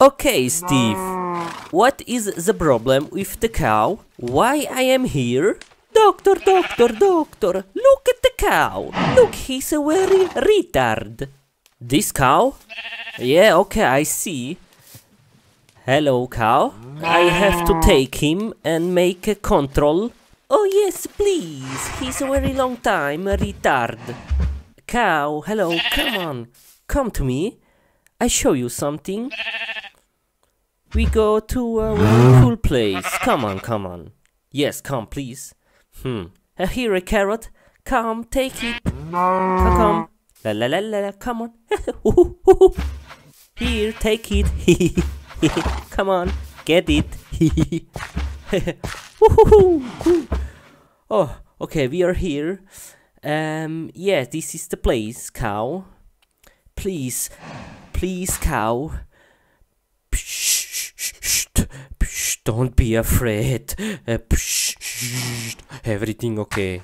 Okay, Steve, what is the problem with the cow? Why I am here? Doctor, doctor, doctor, look at the cow. Look, he's a very retard. This cow? Yeah, okay, I see. Hello, cow. I have to take him and make a control. Oh, yes, please. He's a very long time retard. Cow, hello, come on. Come to me. I show you something. We go to a very cool place. Come on, come on. Yes, come, please. Here a carrot. Come, take it. Come. La la la la. Come on. Here, take it. Come on, get it. Oh, okay, we are here. Yeah, this is the place, cow. Please, please, cow. Don't be afraid. Everything okay.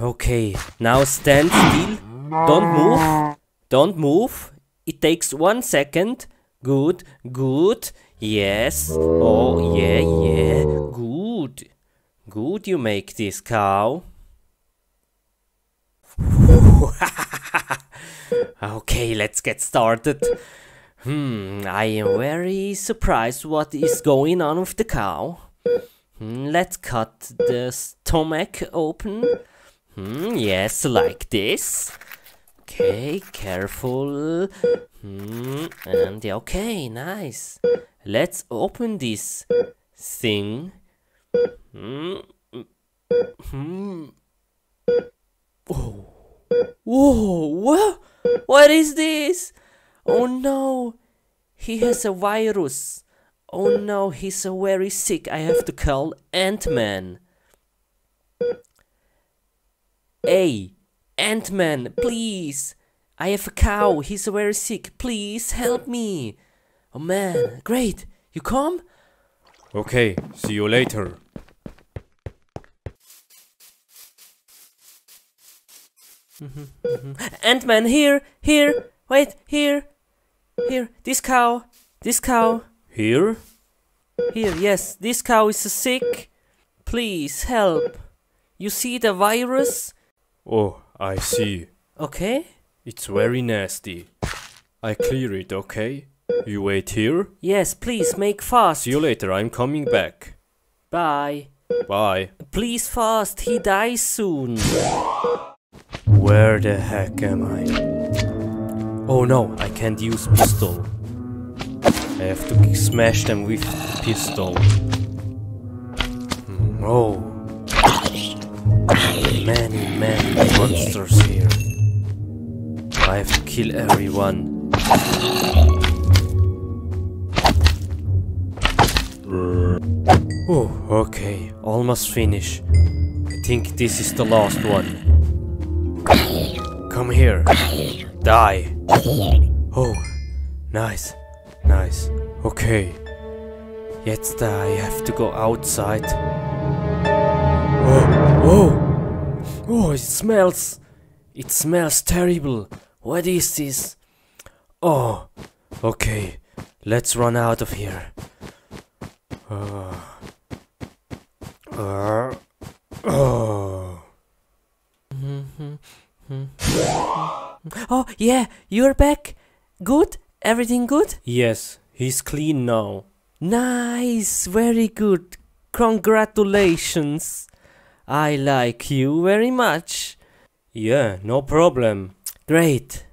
Okay, now stand still. Don't move. Don't move. It takes 1 second. Good, good. Yes. Oh, yeah, yeah. Good. Good, you make this, cow. Okay, let's get started. I am very surprised what is going on with the cow. Let's cut the stomach open. Yes, like this. Okay, careful. And okay, nice. Let's open this thing. Oh. Whoa, what? What is this? Oh no, he has a virus. Oh no, he's very sick. I have to call Ant-Man. Hey, Ant-Man, please. I have a cow. He's very sick. Please help me. Oh man, great. You come? Okay, see you later. Ant-Man, here, here. Wait, here. Here, this cow, this cow. Here? Here, yes, this cow is sick. Please help. You see the virus? Oh, I see. Okay. It's very nasty. I clear it, okay? You wait here? Yes, please, make fast. See you later, I'm coming back. Bye. Bye. Please fast, he dies soon. Where the heck am I? Oh no, I can't use pistol. I have to smash them with pistol. Oh. Many, many monsters here. I have to kill everyone. Oh, okay, almost finish. I think this is the last one. Come here. Die. Oh, nice, nice. Okay. Jetzt I have to go outside. Oh, oh, oh, it smells. It smells terrible. What is this? Oh, okay. Let's run out of here. Oh. Oh, yeah, you're back. Good? Everything good? Yes, he's clean now. Nice, very good. Congratulations. I like you very much. Yeah, no problem. Great.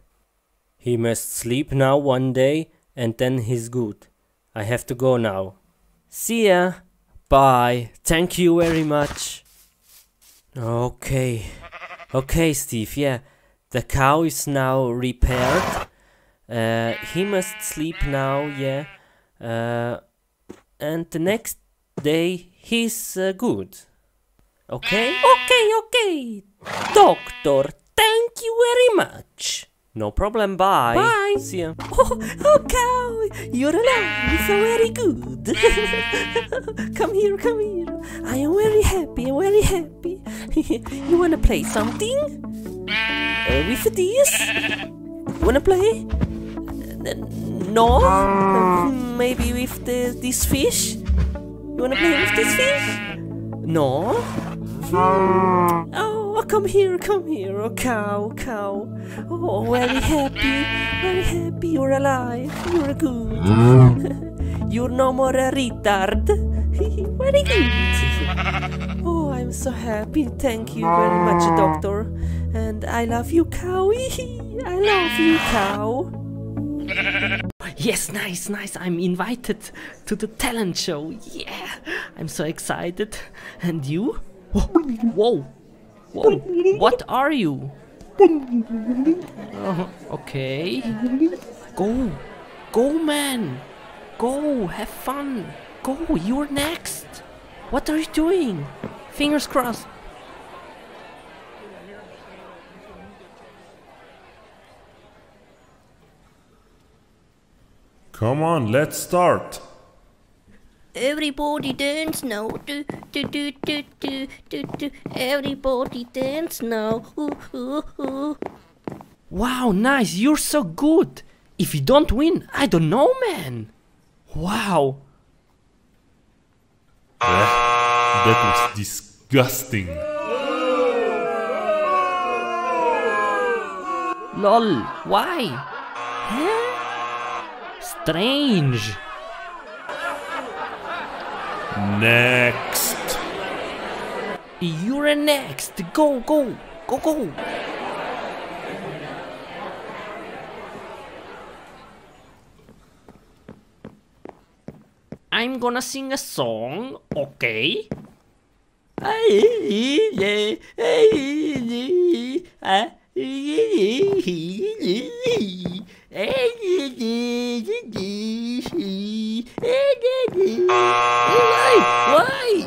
He must sleep now one day and then he's good. I have to go now. See ya. Bye. Thank you very much. Okay. Okay, Steve, yeah. The cow is now repaired. He must sleep now, yeah. And the next day he's good. Okay? Okay, okay. Doctor, thank you very much. No problem, bye. Bye. See ya. Oh, cow, you're alive. So very good. Come here, come here. I am very happy, very happy. You wanna play something? With this? Wanna play? No? Maybe with this fish? You wanna play with this fish? No? Oh, come here, oh cow, cow. Oh, very happy you're alive, you're good. You're no more a retard. Very good. Oh, I'm so happy, thank you very much, doctor. And I love you, cow. I love you, cow. Yes, nice, nice. I'm invited to the talent show. Yeah, I'm so excited. And you? Whoa, whoa. What are you? Okay. Go, go, man. Go, have fun. Go, you're next. What are you doing? Fingers crossed. Come on, let's start. Everybody dance now. Do, do, do, do, do, do, do. Everybody dance now. Ooh, ooh, ooh. Wow, nice. You're so good. If you don't win, I don't know, man. Wow. That was disgusting. Lol, why? Huh? Strange. Next. You're next. Go, go, go, go. I'm gonna sing a song, okay? Why?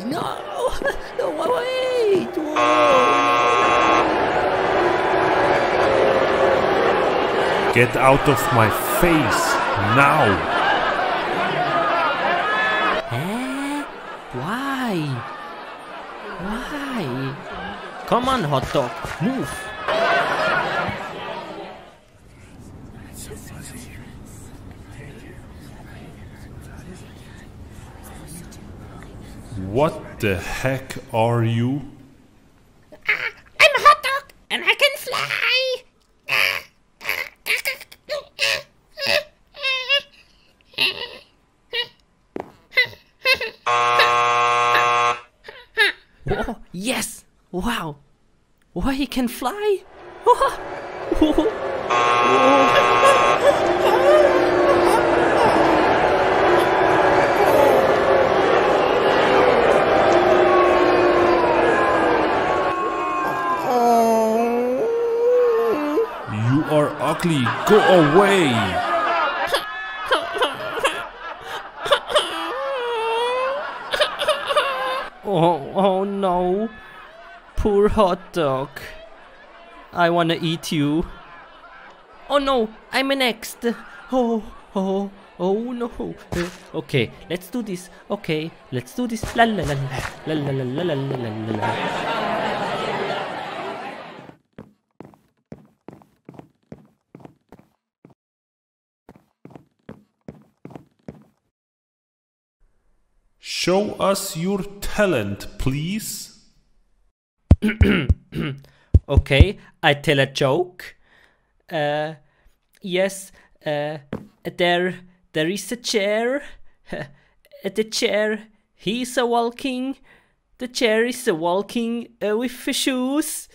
No! No, wait! Whoa. Get out of my face now! Huh? Why? Why? Come on, hot dog, move! What the heck are you? I'm a hot dog and I can fly! Oh, yes! Wow! Why he can fly? Go away! Oh no! Poor hot dog! I wanna eat you! Oh no! I'm next! Oh, oh, oh no! Okay, let's do this! Okay, let's do this! La la la la la la la la la. Show us your talent, please. Okay, I tell a joke. Yes, there is a chair. The chair, he's a walking. The chair is a walking with shoes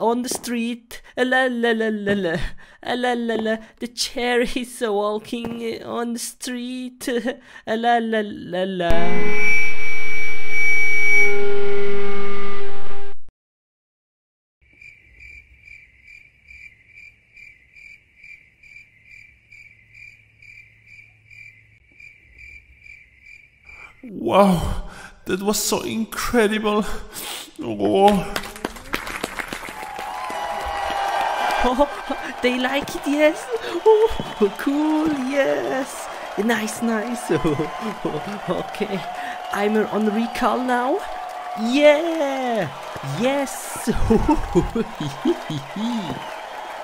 on the street. La la la la la. La la la, the chair is walking on the street. La la la la. Wow, that was so incredible. Oh. Oh, they like it, yes. Oh, cool, yes. Nice, nice. Okay, I'm on recall now. Yeah, yes.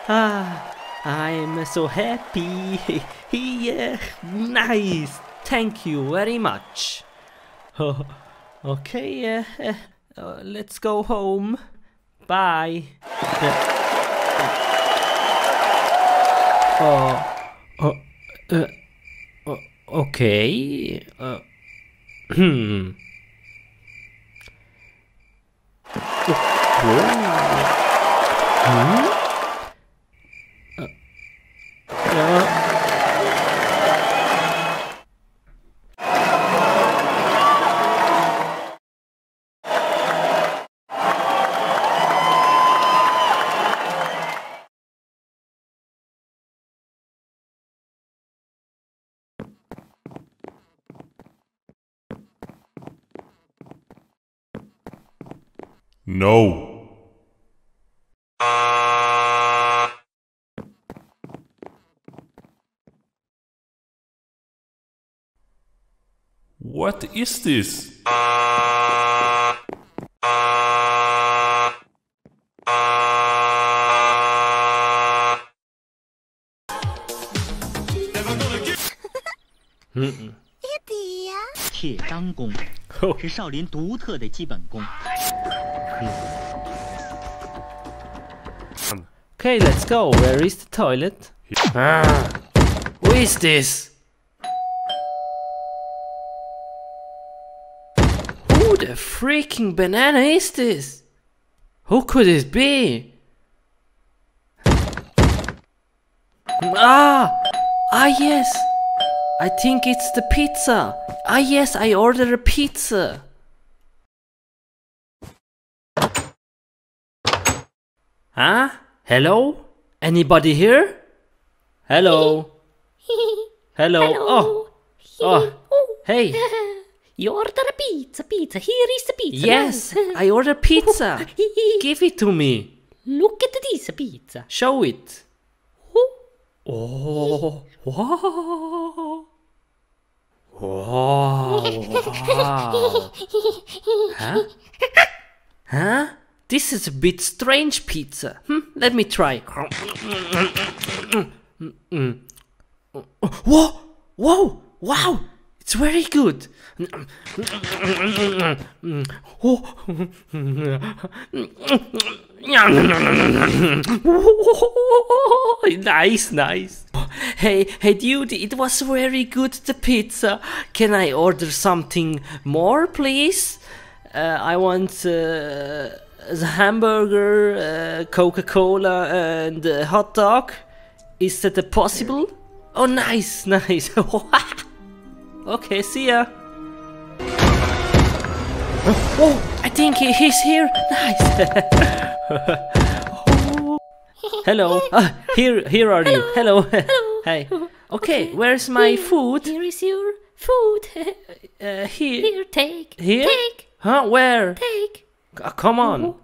Ah, I'm so happy. Yeah, nice. Thank you very much. Okay, let's go home. Bye. Okay. Hmm. Huh? No. What is this?铁钢功是少林独特的基本功。 Okay, let's go. Where is the toilet? Who is this? Who the freaking banana is this? Who could it be? Yes. I think it's the pizza. Yes, I ordered a pizza. Huh? Hello? Anybody here? Hello? Hello? Hello. Oh. Hey. You order a pizza, Here is the pizza. Yes, I order pizza. Give it to me. Look at this pizza. Show it. Oh. Wow. Wow. Huh? Huh? This is a bit strange pizza. Let me try. Whoa! Whoa! Wow! It's very good. Nice. Hey, dude! It was very good, the pizza. Can I order something more, please? I want. The hamburger, Coca-Cola and hot dog. Is that possible? Oh, nice. Okay, see ya. Oh, I think he's here. Nice. Hello. Here are you. Hello. Hey. Okay, where's my food? Here is your food. Here, take. Here? Take. Huh? Where? Take. Come on.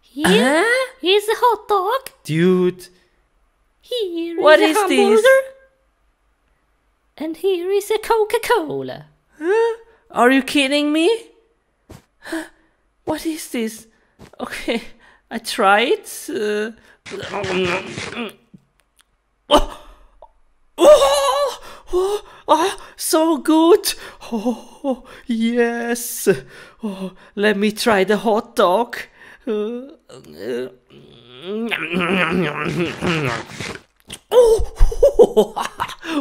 Here is a hot dog. Dude. Here what is a hamburger. This? And here is a Coca-Cola. Huh? Are you kidding me? What is this? Okay, I tried. So good. Oh, yes. Oh, let me try the hot dog.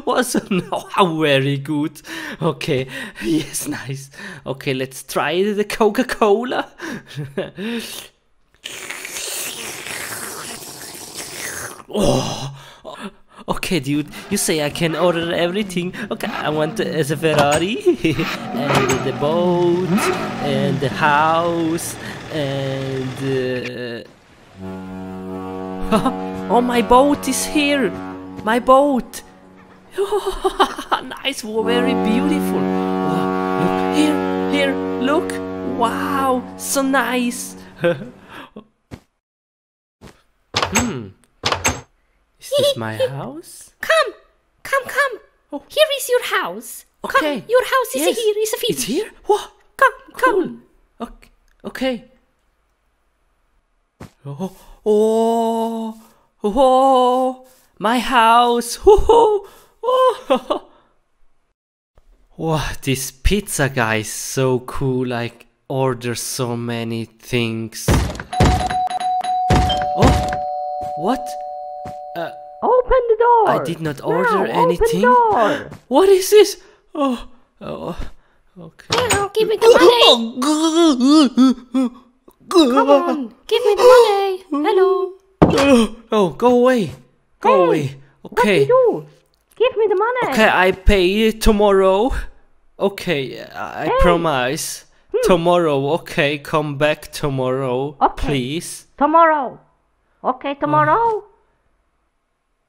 Wasn't very good. Okay, yes, nice. Okay, let's try the Coca-Cola. Okay, dude, you say I can order everything. Okay, I want the Ferrari, and the boat, and the house, and... Oh, my boat is here! My boat! Nice, very beautiful! Look, here, look! Wow, so nice! Is this my house? Come. Oh. Here is your house. Okay. Come, your house is here. Is finished. It's here? What? Come. Cool. Okay. Oh. My house! Wow, this pizza guy is so cool, like order so many things. Oh! What? Open the door! I did not order anything. Open the door. What is this? Oh, okay. Give me the money! Come on, give me the money! Hello! Oh, go away! Go away! Okay. What do? Give me the money! Okay, I pay tomorrow. Okay, I promise. Tomorrow, okay, come back tomorrow, please. Tomorrow! Okay, tomorrow?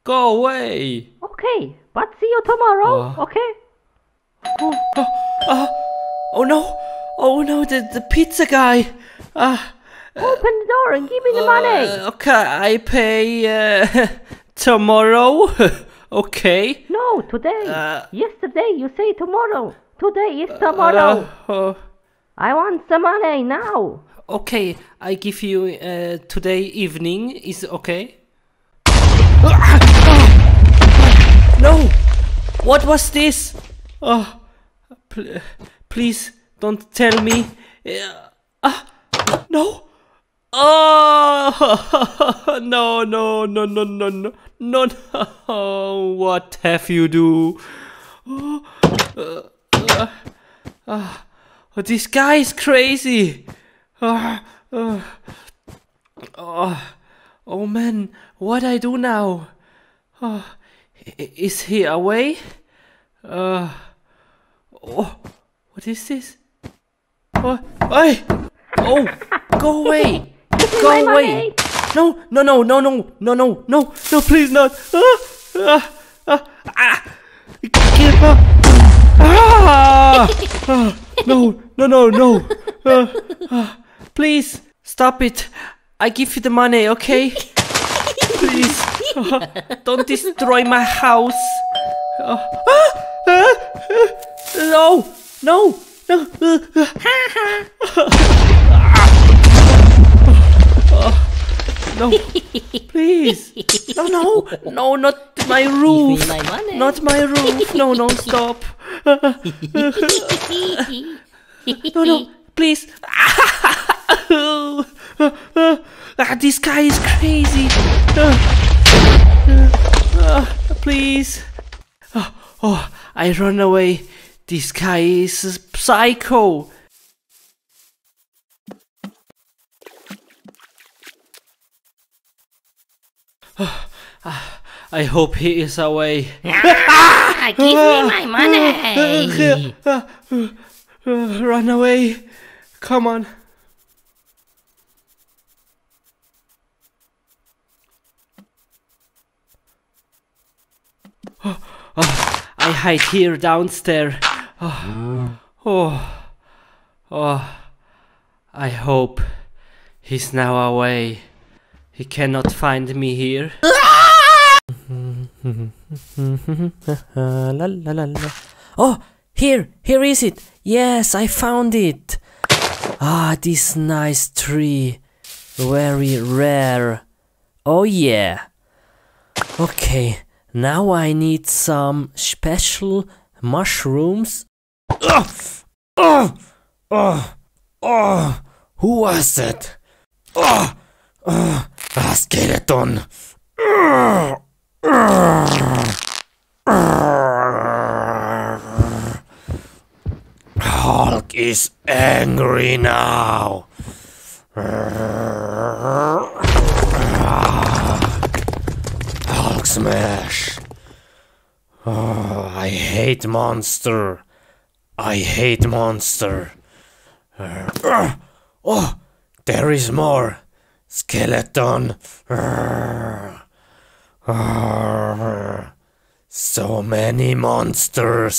Go away! Okay, but see you tomorrow, okay? Oh no! Oh no, the pizza guy! Open the door and give me the money! Okay, I pay tomorrow, okay? No, today! Yesterday you say tomorrow! Today is tomorrow! I want some money now! Okay, I give you today evening, is okay? No! What was this? Oh, please don't tell me. No! Oh! No! What have you do? This guy is crazy. Oh man, what I do now? Is he away? Oh, what is this? Oh, go away! Go away! No, please not! Give up! No! Please stop it! I give you the money, okay? Please, don't destroy my house. No. No, please. No, not my roof. Not my roof. No, stop. No, please. This guy is crazy. Please. I run away. This guy is a psycho. I hope he is away. Give me my money. Run away. Come on. I hide here downstairs. I hope he's now away. He cannot find me here. Oh, here is it. Yes, I found it. This nice tree. Very rare. Oh yeah. Okay. Now I need some special mushrooms. Who was that? A skeleton. Hulk is angry now. Smash! I hate monster. There is more skeleton. So many monsters.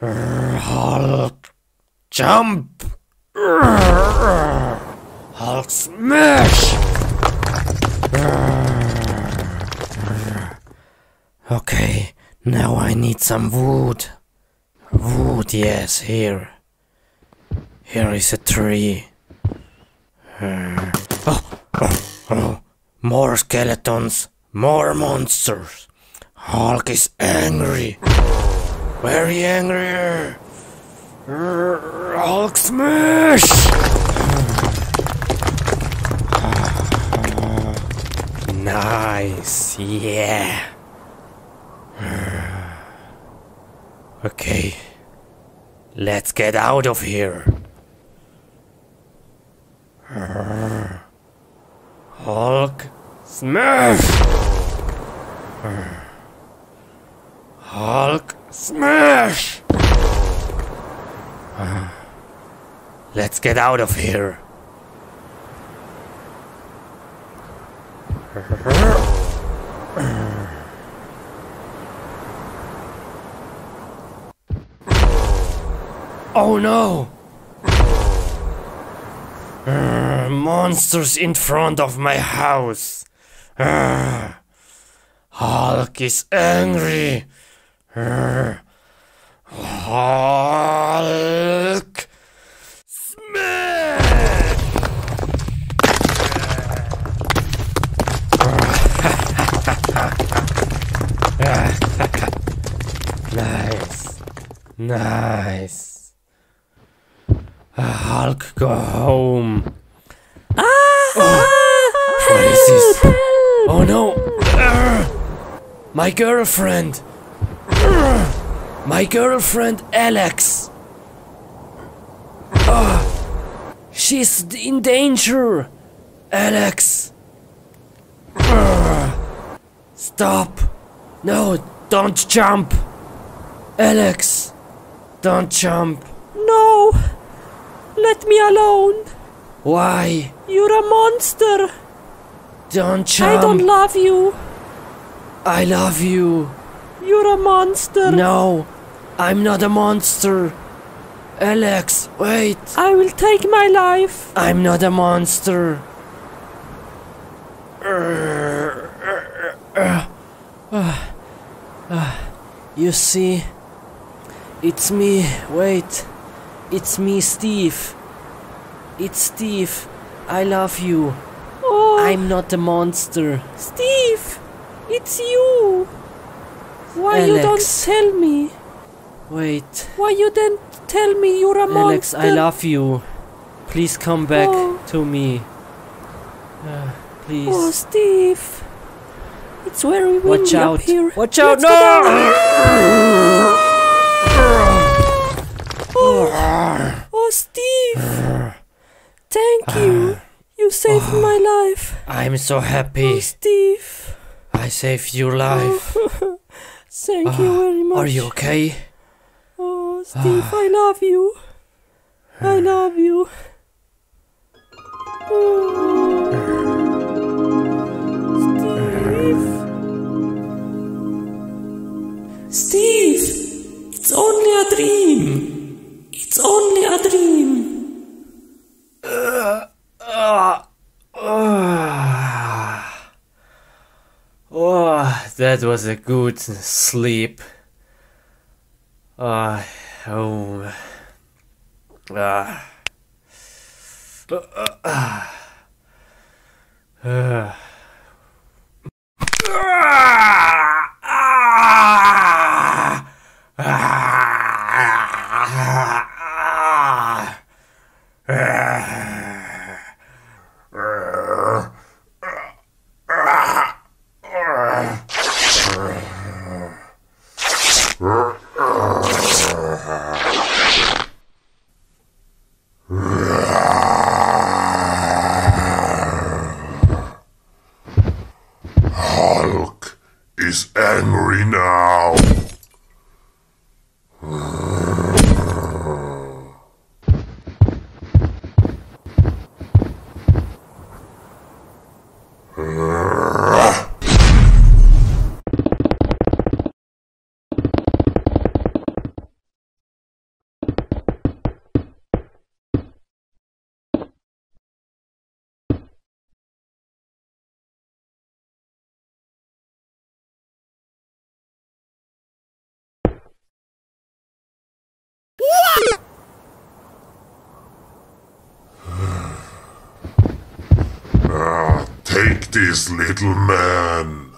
Hulk jump. Hulk smash. Okay, now I need some wood. Yes, here. Here is a tree. More skeletons. More monsters. Hulk is angry. Very angrier. Hulk smash! Nice, yeah. Okay, let's get out of here. Hulk smash! Hulk smash! Let's get out of here. Oh no! Monsters in front of my house. Hulk is angry. Hulk smash! Nice, nice. Hulk, go home. Oh, what is this? Oh no! My girlfriend. My girlfriend Alex! She's in danger! Alex! Stop! No, don't jump! Alex! Don't jump! No! Let me alone! Why? You're a monster! Don't jump! I don't love you! I love you! You're a monster! No! I'm not a monster. Alex, wait. I will take my life. I'm not a monster. You see, it's me. Wait. It's me, Steve. It's Steve. I love you. Oh. I'm not a monster. Steve, it's you. Why Alex. You don't tell me? Wait. Why you didn't tell me you're a monster? Alex, I love you. Please come back to me. Please. Oh, Steve. It's very windy. Watch out. Up here. Watch out. Let's no! Oh, Steve. Thank you. You saved my life. I'm so happy. Oh, Steve. I saved your life. Thank you very much. Are you okay? Oh, Steve, I love you. I love you. Steve. Steve, it's only a dream. It's only a dream. Oh, that was a good sleep. Take this, little man.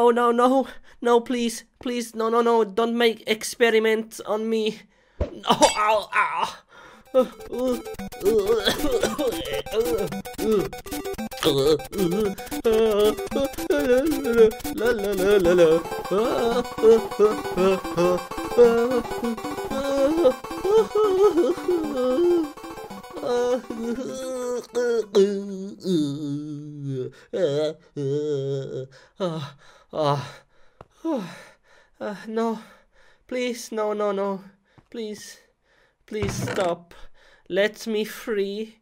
No, please, please, no, don't make experiments on me. Oh, ow, ow. No, please, no, please. Please stop. Let me free.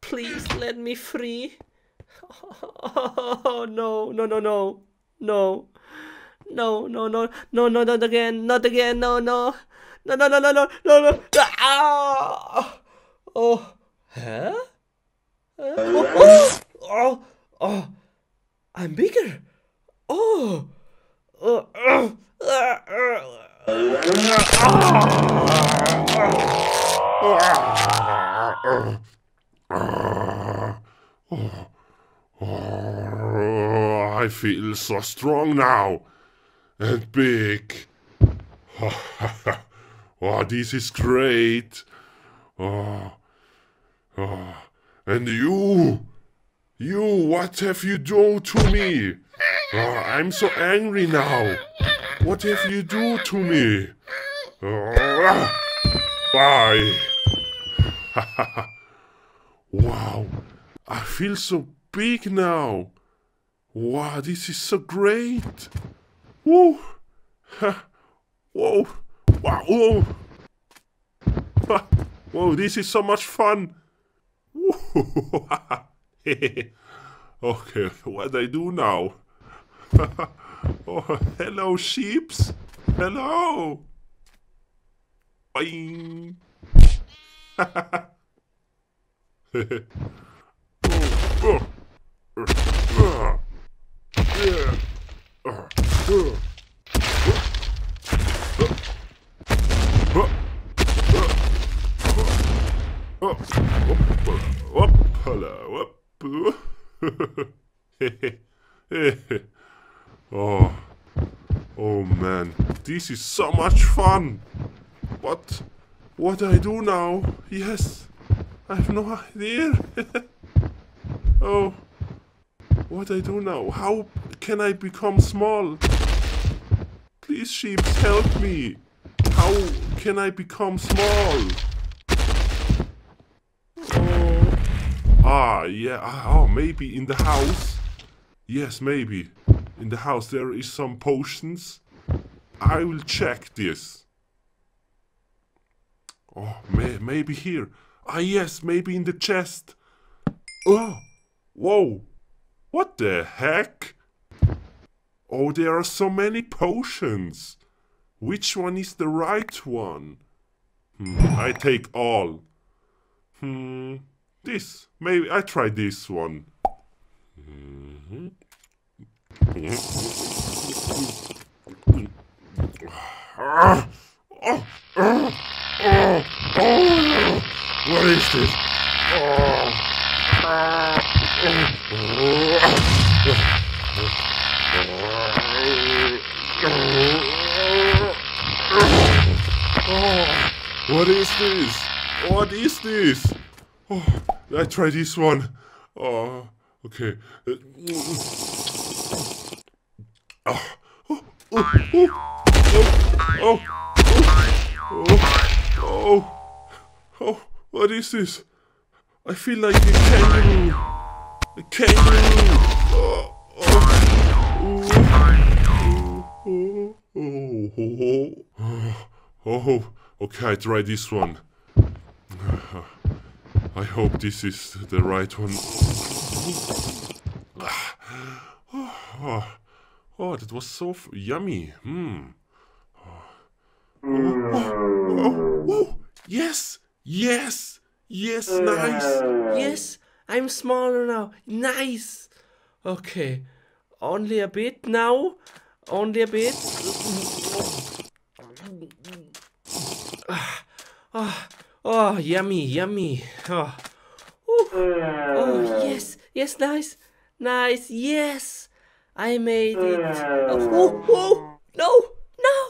Please let me free. Oh, no, not again, no. Oh, huh? Oh, I'm bigger. Oh. I feel so strong now and big. Oh, this is great. And you, what have you done to me? I'm so angry now. What have you done to me? Bye. Wow, I feel so big now. Wow, this is so great. Woo. Whoa. Wow. Whoa. Whoa, this is so much fun. Okay, what do I do now? Oh, hello, sheeps. Hello. Boing. Oh man, this is so much fun. What do I do now? Yes, I have no idea. Oh, what I do now? How can I become small? Please, sheep, help me. How can I become small? Oh. Ah, yeah. Oh, maybe in the house. Yes, maybe. In the house there is some potions. I will check this. Oh, maybe here. Ah, yes, maybe in the chest. Oh, whoa. What the heck? Oh, there are so many potions. Which one is the right one? I take all. This. Maybe I try this one. What is this? What is this? What is this? Oh, I try this one. Oh, okay. Oh, what is this? I feel like a kangaroo. A kangaroo. Oh, okay, I try this one. I hope this is the right one. Oh, that was so yummy. Oh, yes. Yes, nice. Yes, I'm smaller now. Nice. Okay, only a bit now. Only a bit. Oh, yummy. Oh, yes, nice. Yes. I made it. Oh, whoa, no, no.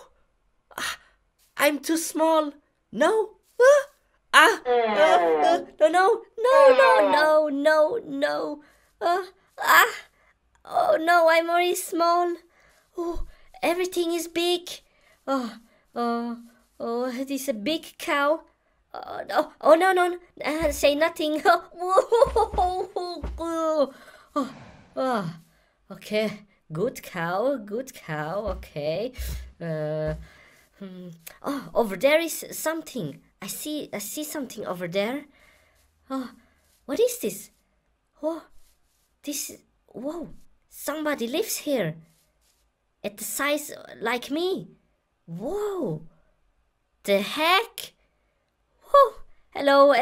I'm too small. No. No. Oh no, I'm already small. Oh, everything is big. Oh, this is a big cow. Oh no, say nothing. Okay, good cow, okay. Oh, over there is something. I see something over there. Oh, what is this? Oh, whoa, somebody lives here. At the size like me. Whoa, the heck? Oh, hello,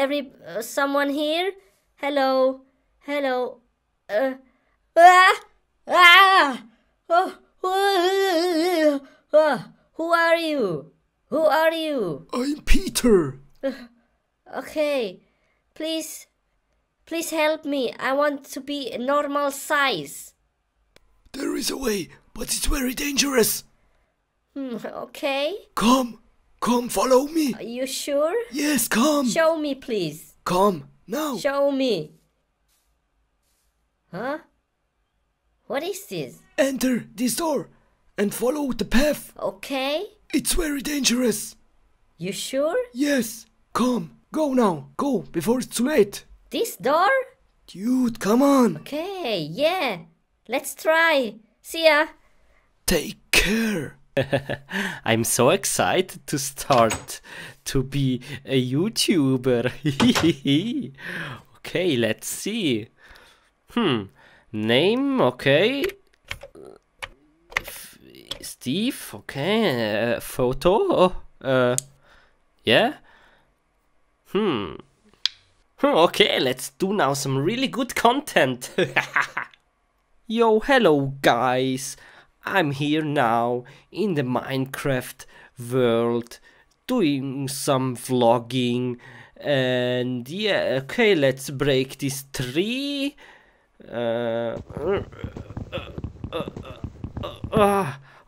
someone here? Hello. Who are you? I'm Peter. Okay, please help me. I want to be a normal size. There is a way, but it's very dangerous. Okay. Come, follow me. Are you sure? Yes, come. Show me, please. Come, now. Show me. Huh? What is this? Enter this door and follow the path. Okay. It's very dangerous. You sure? Yes. Come, go now. Go, before it's too late. This door? Dude, come on. Okay, yeah. Let's try. See ya. Take care. I'm so excited to start to be a YouTuber. Okay, let's see. Name, okay. Steve, okay. Photo, yeah. Okay, let's do now some really good content. Yo, hello guys. I'm here now in the Minecraft world doing some vlogging, and yeah, okay, let's break this tree.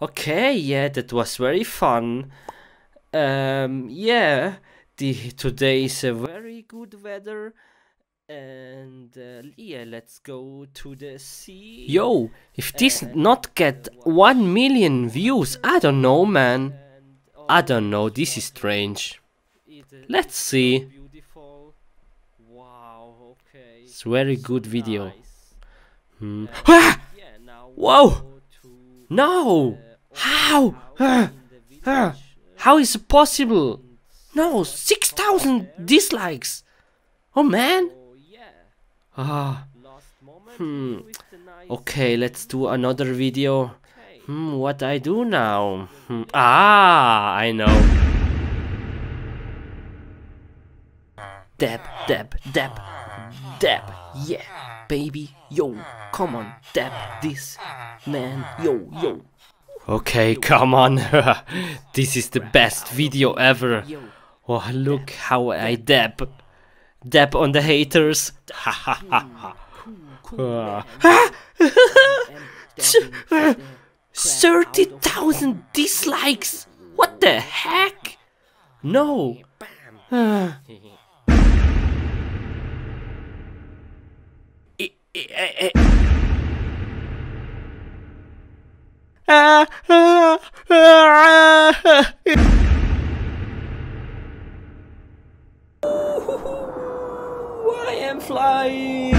Okay, yeah, that was very fun. Yeah, today is a very good weather. And yeah, let's go to the sea. Yo, if this not get 1 million views, I don't know, man. I don't know, this is strange. Let's see. It's very good video. Ah! Whoa! No! How? How is it possible? No, 6,000 dislikes. Oh man! Okay, let's do another video. What I do now? I know. Dab. Yeah, baby. Yo, come on, dab this, man. Yo. Okay, come on. This is the best video ever. Oh, look how I dab. Dab on the haters. Ha. 30,000 dislikes. What the heck? No. I am flying.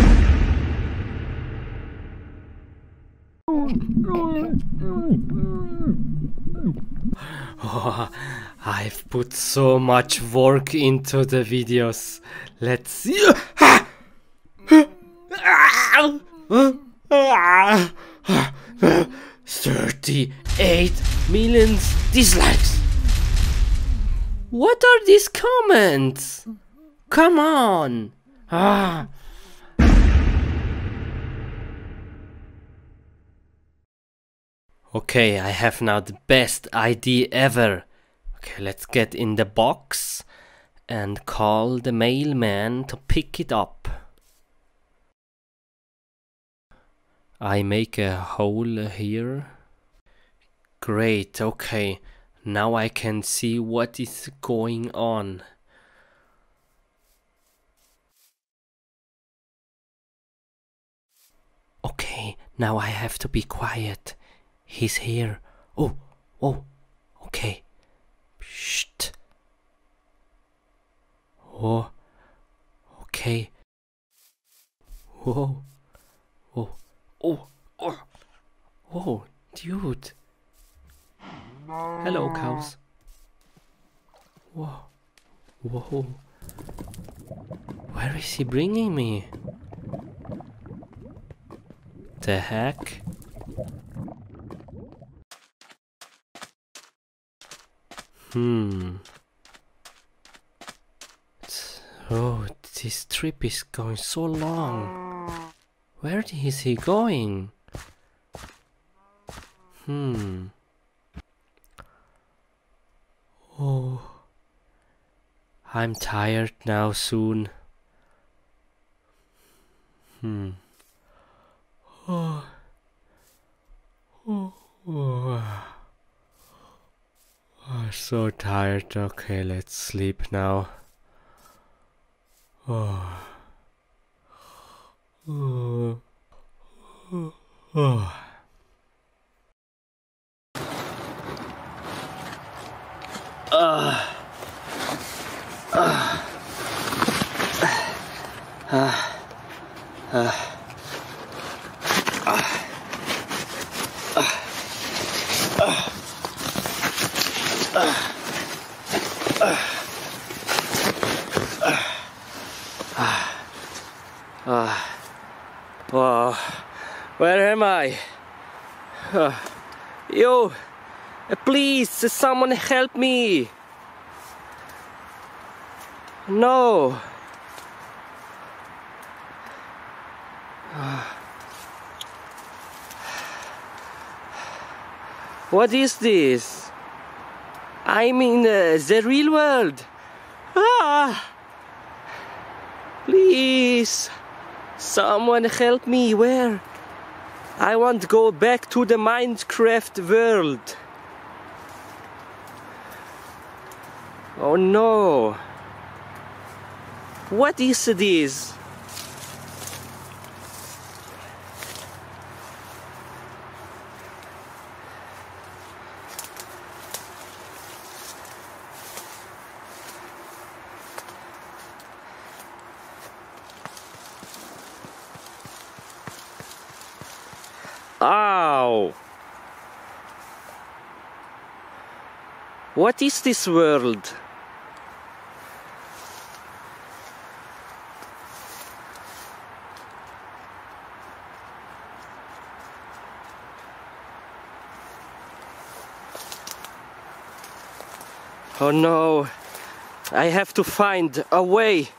Oh, I've put so much work into the videos. Let's see. Huh? 38 million dislikes. What are these comments? Come on. Okay, I have now the best idea ever. Okay, let's get in the box and call the mailman to pick it up. I make a hole here. Great, okay. Now I can see what is going on. Okay, now I have to be quiet. He's here. Oh, oh, okay. Psst. Oh, okay. Whoa. Oh, oh, oh, oh, dude. Hello, cows. Whoa. Whoa. Where is he bringing me? The heck? Oh, this trip is going so long. Where is he going? Oh, I'm tired now soon. Oh. Oh. Oh. I'm so tired. Okay, let's sleep now. Oh. Oh. Oh. Oh. Where am I? Yo, please, someone help me! No! What is this? I'm in the real world! Ah! Please! Someone help me! Where? I want to go back to the Minecraft world. Oh no. What is this? Ow! What is this world? Oh no, I have to find a way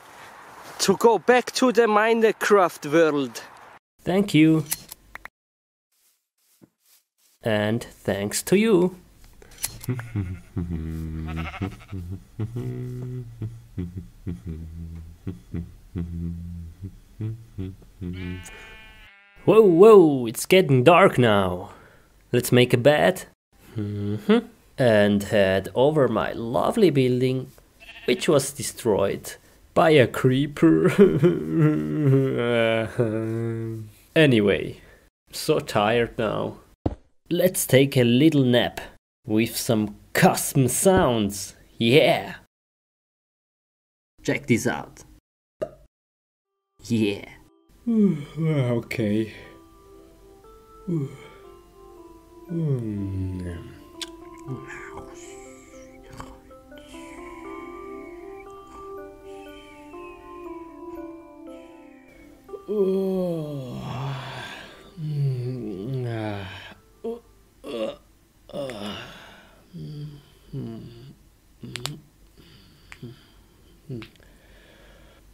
to go back to the Minecraft world. Thank you. And thanks to you. Whoa, whoa, it's getting dark now. Let's make a bed. And head over my lovely building, which was destroyed by a creeper. Anyway, so tired now. Let's take a little nap with some custom sounds. Yeah. Check this out. Yeah. Okay.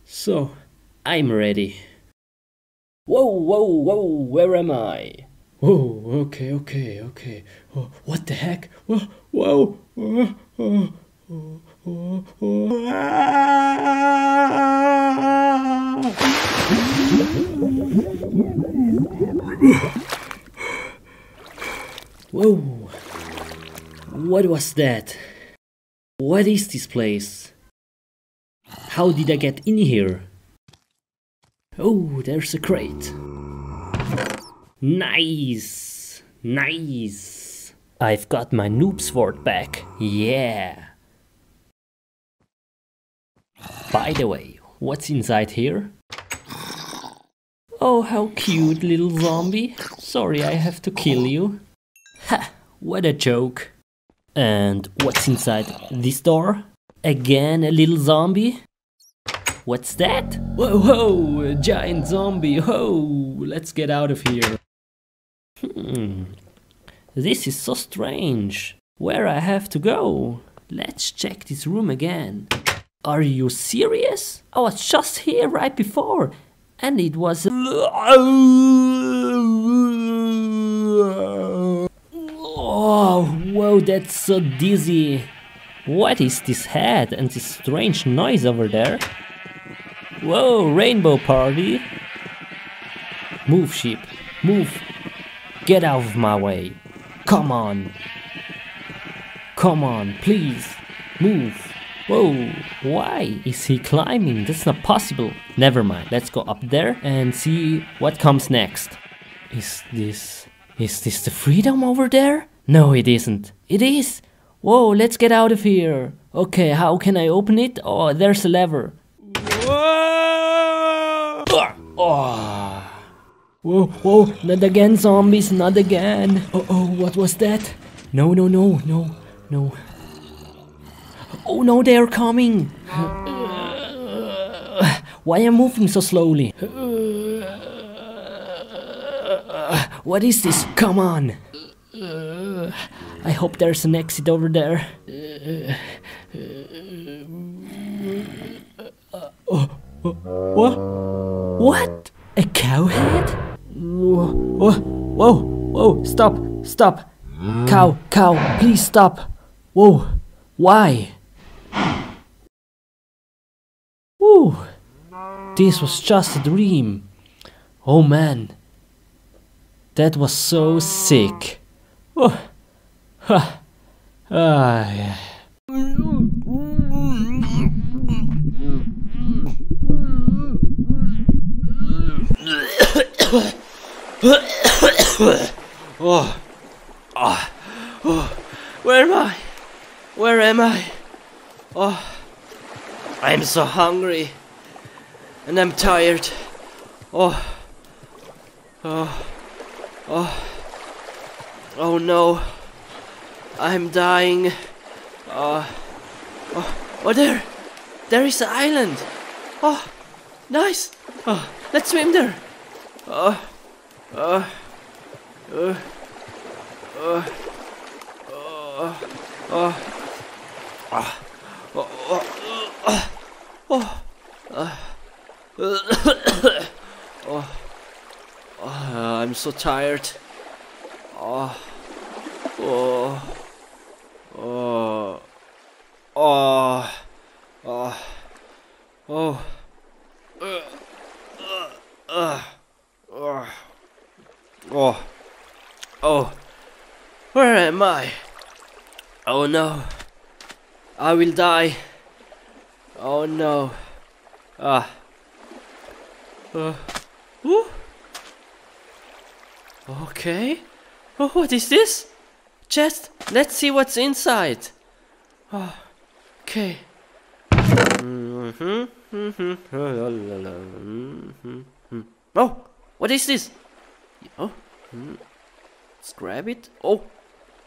So, I'm ready. Whoa, whoa, whoa, where am I? Whoa, okay, okay, okay. Oh, what the heck? Whoa, whoa, oh, oh, oh, Whoa! What was that? What is this place? How did I get in here? Oh, there's a crate. Nice! Nice! I've got my noob sword back. Yeah! By the way, what's inside here? Oh, how cute, little zombie. Sorry, I have to kill you. Ha! What a joke. And what's inside this door? Again a little zombie? What's that? Whoa, whoa, a giant zombie, ho! Let's get out of here. This is so strange. Where I have to go? Let's check this room again. Are you serious? I was just here right before, and it was... Oh, whoa, that's so dizzy. What is this head and this strange noise over there? Whoa, rainbow party. Move, sheep, move. Get out of my way. Come on. Come on, please. Move. Whoa, why is he climbing? That's not possible. Never mind, let's go up there and see what comes next. Is this the freedom over there? No, it isn't. It is. Whoa, let's get out of here. Okay, how can I open it? Oh, there's a lever. Whoa! Oh. Whoa, whoa, not again, zombies, not again. Oh, what was that? No. Oh no, they're coming. Why am I moving so slowly? What is this? Come on. I hope there's an exit over there. What? What? A cow head? Whoa, stop. Cow, please stop. Whoa, why? Woo, this was just a dream. Oh man. That was so sick. Oh. Ah, yeah. Where am I? Where am I? Oh, I'm so hungry, and I'm tired. Oh no. I'm dying. Oh, there! There is an island! Oh, nice! Oh, let's swim there! I'm so tired. Where am I? Oh no, I will die. Oh no. Okay. Oh, what is this? Chest. Let's see what's inside. Oh, okay. Oh, what is this? Oh, let's grab it. Oh,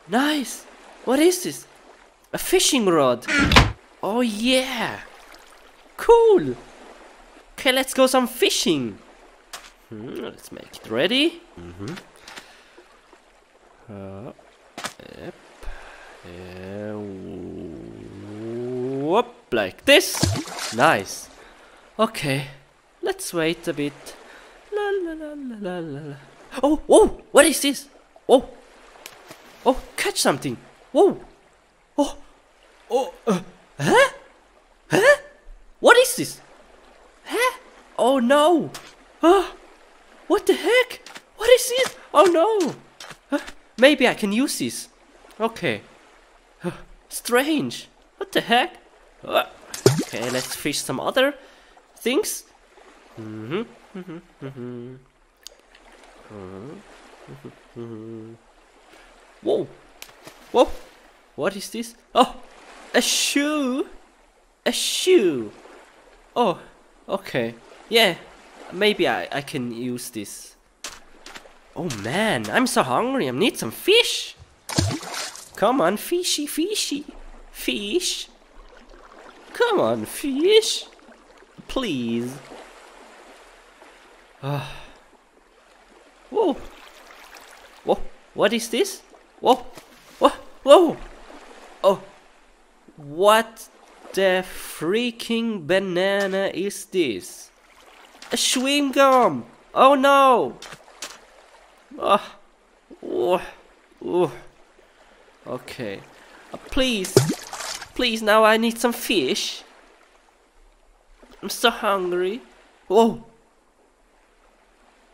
nice. What is this? A fishing rod. Oh yeah. Cool. Okay, let's go some fishing. Let's make it ready. Yep. Yeah. Whoop, like this. Nice. Okay, let's wait a bit. La. Oh, whoa! What is this? Oh, catch something! Whoa! Oh, Huh? Huh? What is this? Huh? Oh no! Huh? What the heck? What is this? Oh no! Huh? Maybe I can use this. Okay. Huh. Strange. What the heck? Okay, let's fish some other things. Whoa! Whoa! What is this? Oh! A shoe! A shoe! Oh, okay. Yeah, maybe I can use this. Oh man, I'm so hungry. I need some fish. Come on, fishy, fishy. Fish. Come on, fish. Please. Whoa. Whoa, what is this? Whoa. Whoa. Whoa. Oh. What the freaking banana is this? A chewing gum! Oh no! Oh. Oh. Oh. Okay. Please. Please, now I need some fish. I'm so hungry. Whoa.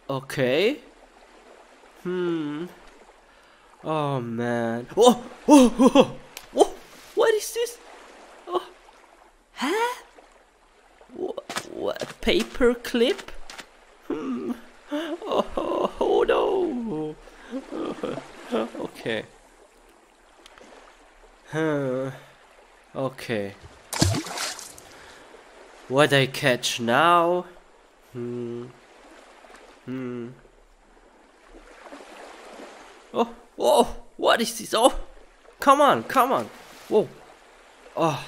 Okay. Oh man. Whoa. Whoa. Whoa. Whoa. What is this? Oh. Huh? What, a paper clip? Oh, oh, oh no. Okay. Huh. Okay. What I catch now? Oh, whoa! What is this? Oh, come on, come on! Whoa! Oh,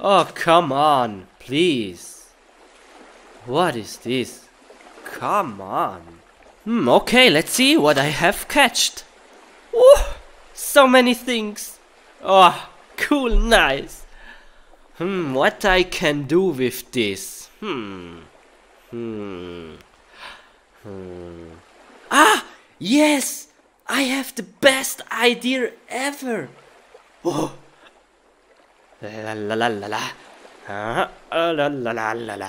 oh, come on, please! What is this? Come on! Okay, let's see what I have catched. Oh, so many things. Oh, cool, nice. What I can do with this? Ah, yes! I have the best idea ever! Oh! La la la la la! Ah, la la la la la!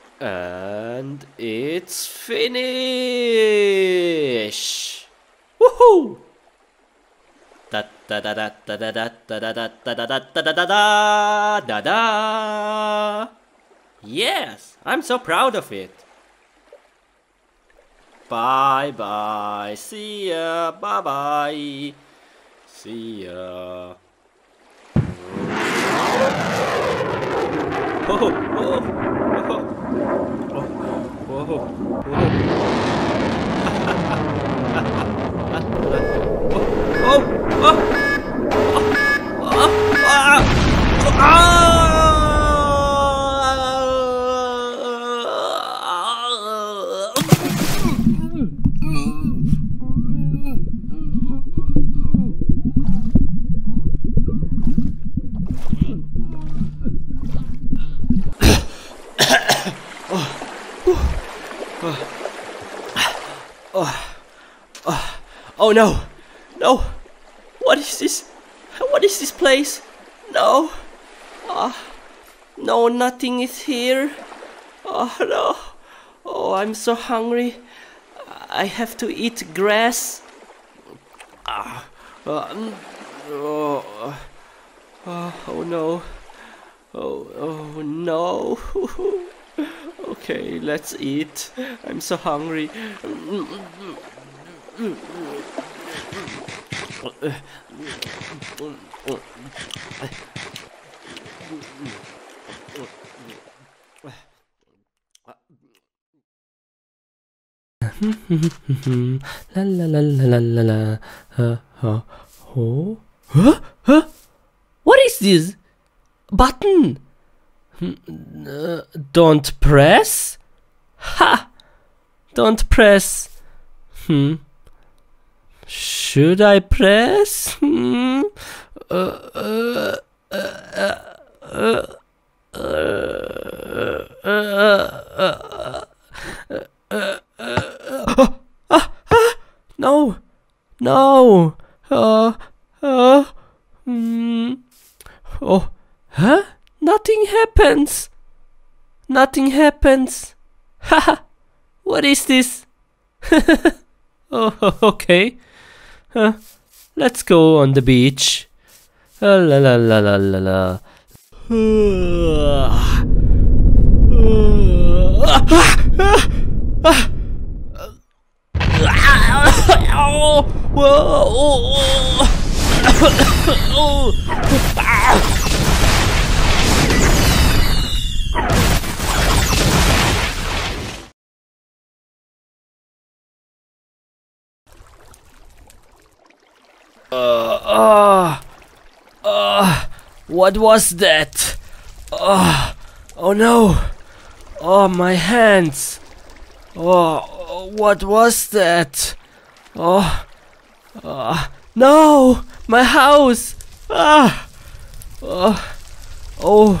Oh, and it's finished. Woohoo! Da da da da da da da da da da da da da da da da. Yes, I'm so proud of it. Bye bye, see ya, bye bye, see ya. Oh, oh, oh, oh. Oh no, no. What is this? What is this place? No. No, nothing is here. Oh no. Oh, I'm so hungry. I have to eat grass. Oh no. Oh no. Okay, let's eat. I'm so hungry. La la la la la la. Oh. Huh? Huh? What is this? Button? Don't press? Ha! Don't press. Should I press? No, no. Oh, huh? Nothing happens. Nothing happens. Haha. What is this? Oh, okay. Let's go on the beach. La la la la la la. What was that? Oh no! Oh, my hands! Oh, what was that? Oh, no! My house! Ah! Oh,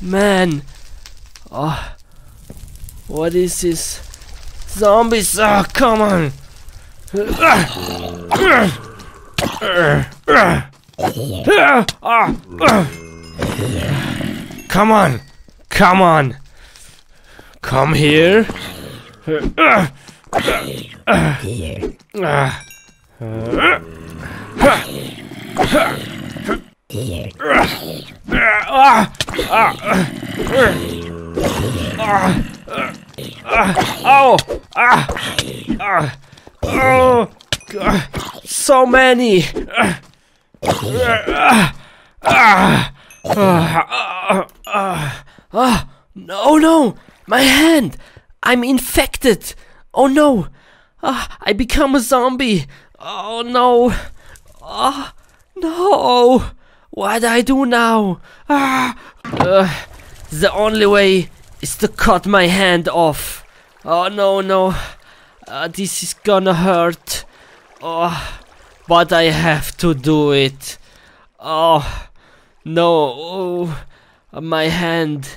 man! Oh, what is this? Zombies! Oh, come on! Come on! Come on! Come here! Oh! So many! Oh no! My hand! I'm infected! Oh no! I become a zombie! Oh no! Oh no! What do I do now? The only way is to cut my hand off. Oh no, no! This is gonna hurt. Oh. But I have to do it. Oh no, oh, my hand.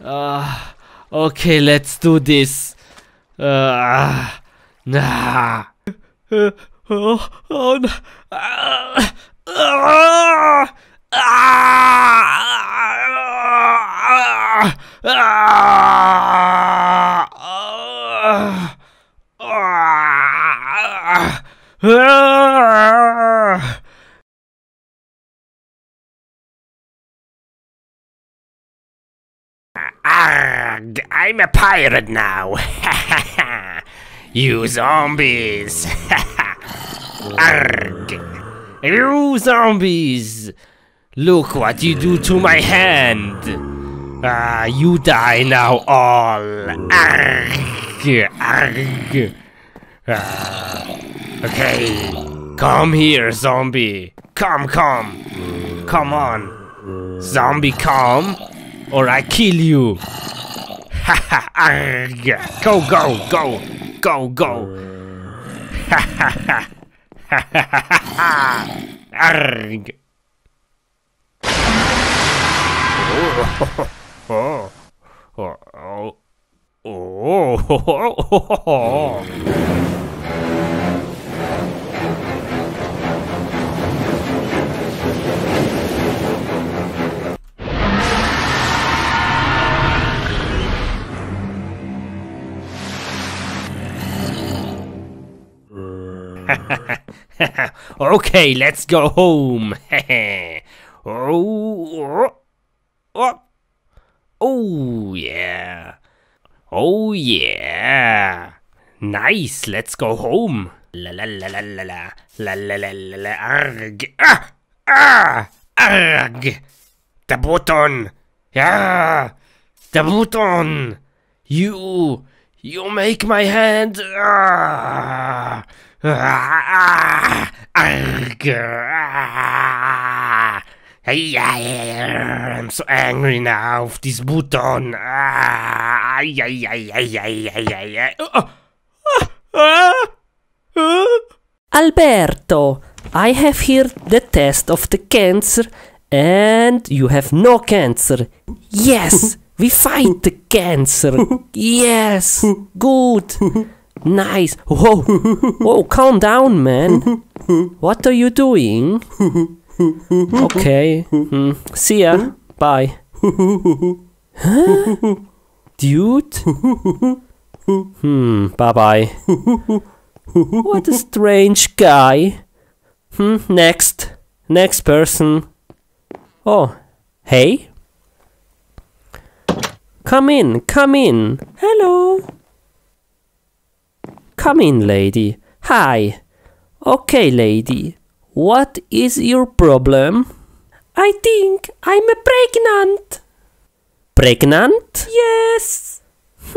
Okay, let's do this. Nah. Oh, no. I'm a pirate now. You zombies. You zombies. Look what you do to my hand. You die now all. Okay, come here, zombie. Come. Come on. Zombie, come, or I kill you. Go. Arg. Oh. Okay, let's go home. Oh yeah. Oh yeah. Nice, let's go home. La la la. Arg. Arg. The button. Yeah. The button. You. You make my hand. I'm so angry now with this button. Alberto, I have here the test of the cancer, and you have no cancer. Yes, we fight the cancer. Yes, good, nice. Whoa, whoa, calm down, man. What are you doing? Okay, see ya, bye. Huh? Dude? Bye-bye. What a strange guy. Next person. Oh, hey. Come in, come in. Hello. Come in, lady. Hi. Okay, lady. What is your problem? I think I'm pregnant. Pregnant? Yes.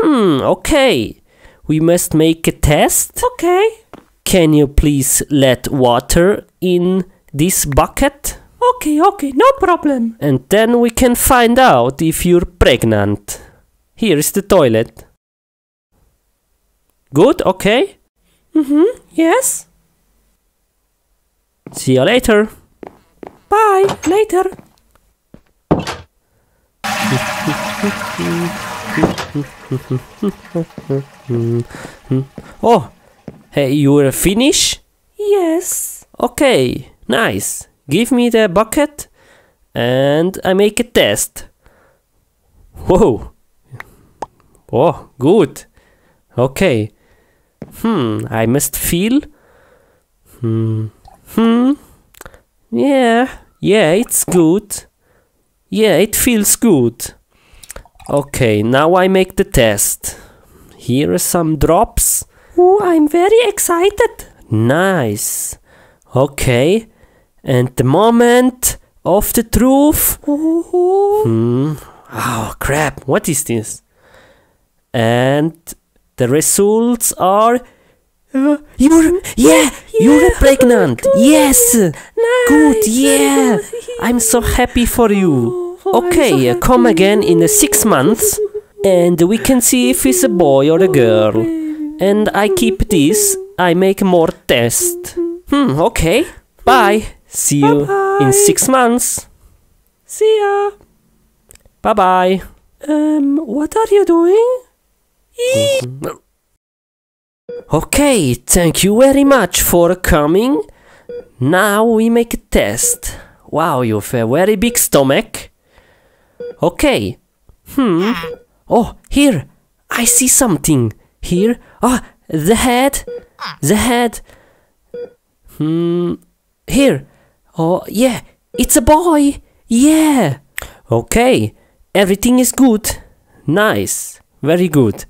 Okay. We must make a test. Okay. Can you please let water in this bucket? Okay, no problem. And then we can find out if you're pregnant. Here is the toilet. Good, okay? Yes. See you later. Bye, later. Oh, hey, you're Finnish? Yes. Okay, nice. Give me the bucket and I make a test. Whoa. Oh, good. Okay. I must feel. Yeah, it's good. Yeah, it feels good. Okay, now I make the test. Here are some drops. Oh, I'm very excited. Nice. Okay, and the moment of the truth. Oh, crap, what is this? And the results are... You're pregnant. Good. Yes. Nice. Good. Yeah. I'm so happy for you. Okay, so come again in 6 months, and we can see if it's a boy or a girl. And I keep this. I make more tests. Okay. Bye. See you in 6 months. See ya. Bye bye. What are you doing? Okay, thank you very much for coming. Now we make a test. Wow, you have a very big stomach. Okay. Oh, here. I see something. Here. Oh, the head. The head. Here. Oh, yeah. It's a boy. Yeah. Okay. Everything is good. Nice. Very good.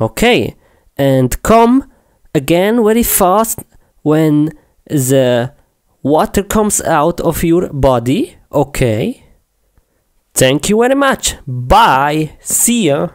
Okay. And come again very fast when the water comes out of your body. Okay. Thank you very much. Bye. See ya.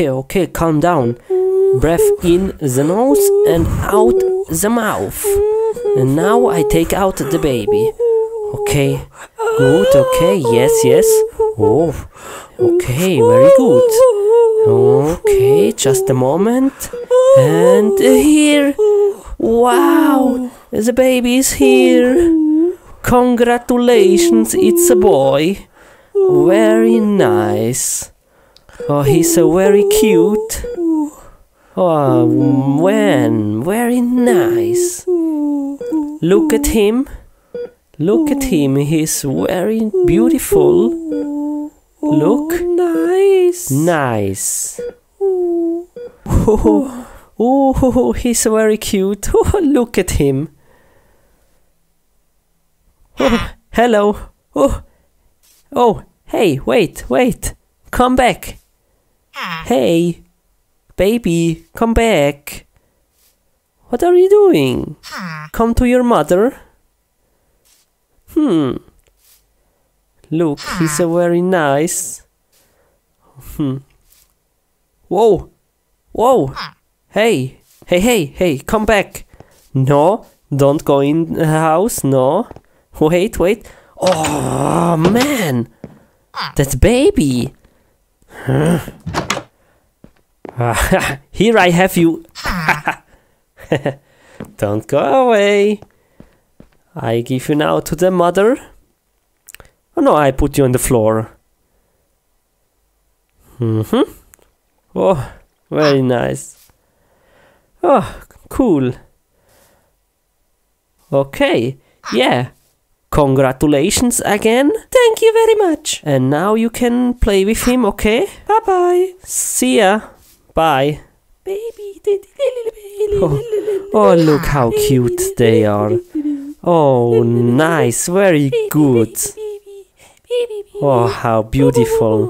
Okay, calm down. Breath in the nose and out the mouth. And now I take out the baby. Okay, good, okay, yes. Oh, okay, very good. Okay, just a moment. And here. Wow, the baby is here. Congratulations, it's a boy. Very nice. Oh, he's so very cute. Oh, man, very nice. Look at him. Look at him. He's very beautiful. Look. Nice. Nice. Oh, oh, he's very cute. Oh, look at him. Oh, hello. Oh, oh, hey, wait, wait. Come back. Hey, baby, come back. What are you doing? Come to your mother. Look, he's a very nice. Whoa. Whoa. Hey. Hey, hey, hey, come back. No, don't go in the house, no. Wait, wait. Oh, man. That baby. Here I have you. Don't go away. I give you now to the mother. Oh no, I put you on the floor. Oh, very nice. Oh, cool. Okay, yeah. Congratulations again. Thank you very much. And now you can play with him, okay? Bye-bye. See ya. Bye. Baby. Oh, oh, look how cute they are. Oh, nice. Very good. Oh, how beautiful.